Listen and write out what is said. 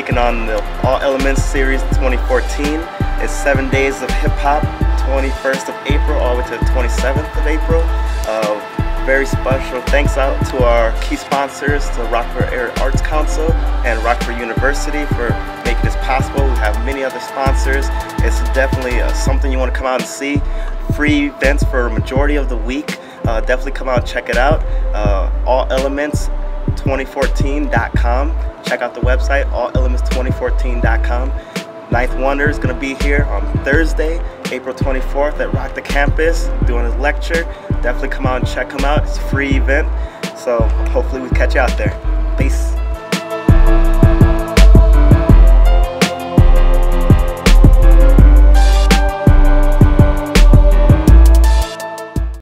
speaking on the All Elements Series 2014. It's 7 days of hip hop, 21st of April all the way to the 27th of April. Very special thanks out to our key sponsors, the Rockford Area Arts Council and Rockford University, for making this possible. We have many other sponsors. It's definitely something you want to come out and see. Free events for a majority of the week. Definitely come out and check it out. AllElements2014.com. Check out the website, AllElements2014.com. Ninth Wonder is going to be here on Thursday, April 24th at Rock the Campus doing his lecture. Definitely come out and check him out. It's a free event, so hopefully we catch you out there. Peace.